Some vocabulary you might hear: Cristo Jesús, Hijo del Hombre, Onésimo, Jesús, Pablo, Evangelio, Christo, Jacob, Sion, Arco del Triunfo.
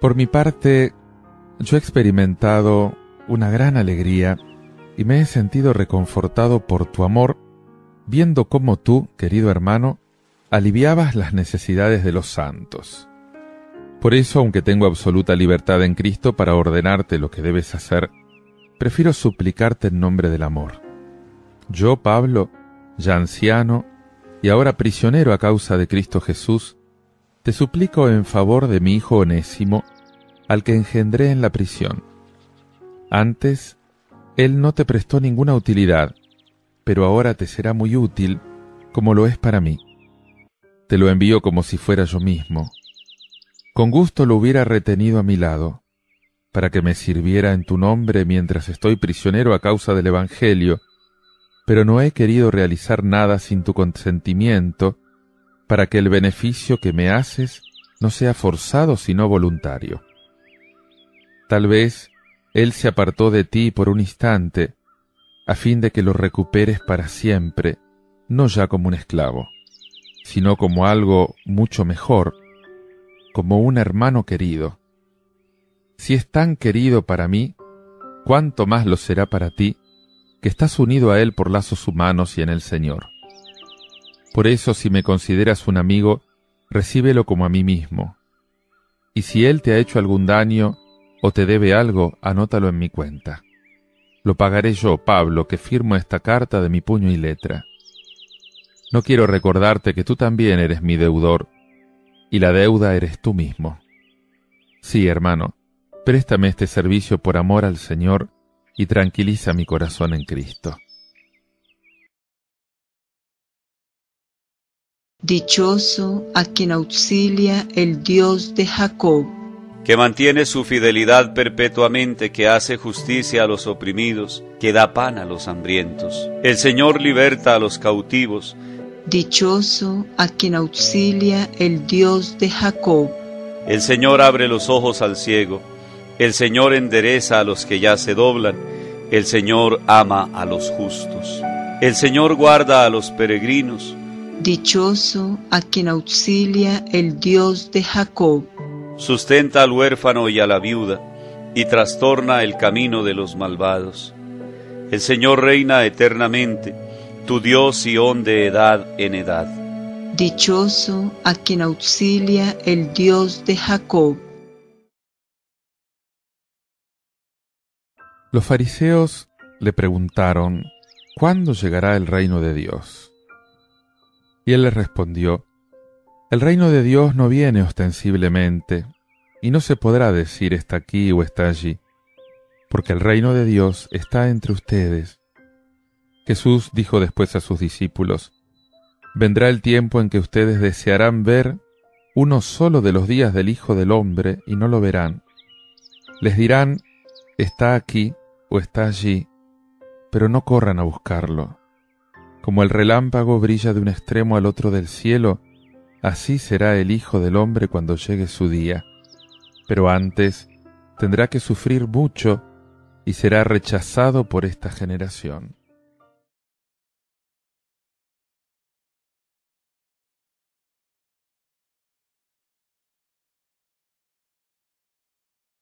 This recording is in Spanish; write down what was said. Por mi parte, yo he experimentado una gran alegría y me he sentido reconfortado por tu amor, viendo cómo tú, querido hermano, aliviabas las necesidades de los santos. Por eso, aunque tengo absoluta libertad en Cristo para ordenarte lo que debes hacer, prefiero suplicarte en nombre del amor. Yo, Pablo, ya anciano y ahora prisionero a causa de Cristo Jesús, te suplico en favor de mi hijo Onésimo, al que engendré en la prisión. Antes, él no te prestó ninguna utilidad, pero ahora te será muy útil, como lo es para mí. Te lo envío como si fuera yo mismo. Con gusto lo hubiera retenido a mi lado, para que me sirviera en tu nombre mientras estoy prisionero a causa del Evangelio, pero no he querido realizar nada sin tu consentimiento, para que el beneficio que me haces no sea forzado sino voluntario. Tal vez él se apartó de ti por un instante, a fin de que lo recuperes para siempre, no ya como un esclavo, sino como algo mucho mejor, como un hermano querido. Si es tan querido para mí, cuánto más lo será para ti, que estás unido a él por lazos humanos y en el Señor. Por eso, si me consideras un amigo, recíbelo como a mí mismo. Y si él te ha hecho algún daño o te debe algo, anótalo en mi cuenta. Lo pagaré yo, Pablo, que firmo esta carta de mi puño y letra. No quiero recordarte que tú también eres mi deudor, y la deuda eres tú mismo. Sí, hermano, préstame este servicio por amor al Señor y tranquiliza mi corazón en Cristo. Dichoso a quien auxilia el Dios de Jacob, que mantiene su fidelidad perpetuamente, que hace justicia a los oprimidos, que da pan a los hambrientos. El Señor liberta a los cautivos. Dichoso a quien auxilia el Dios de Jacob. El Señor abre los ojos al ciego. El Señor endereza a los que ya se doblan. El Señor ama a los justos. El Señor guarda a los peregrinos. Dichoso a quien auxilia el Dios de Jacob. Sustenta al huérfano y a la viuda, y trastorna el camino de los malvados. El Señor reina eternamente, tu Dios Sion de edad en edad. Dichoso a quien auxilia el Dios de Jacob. Los fariseos le preguntaron, ¿cuándo llegará el reino de Dios? Y él les respondió, el reino de Dios no viene ostensiblemente, y no se podrá decir está aquí o está allí, porque el reino de Dios está entre ustedes. Jesús dijo después a sus discípulos, vendrá el tiempo en que ustedes desearán ver uno solo de los días del Hijo del Hombre, y no lo verán. Les dirán, está aquí o está allí, pero no corran a buscarlo. Como el relámpago brilla de un extremo al otro del cielo, así será el Hijo del Hombre cuando llegue su día. Pero antes tendrá que sufrir mucho y será rechazado por esta generación.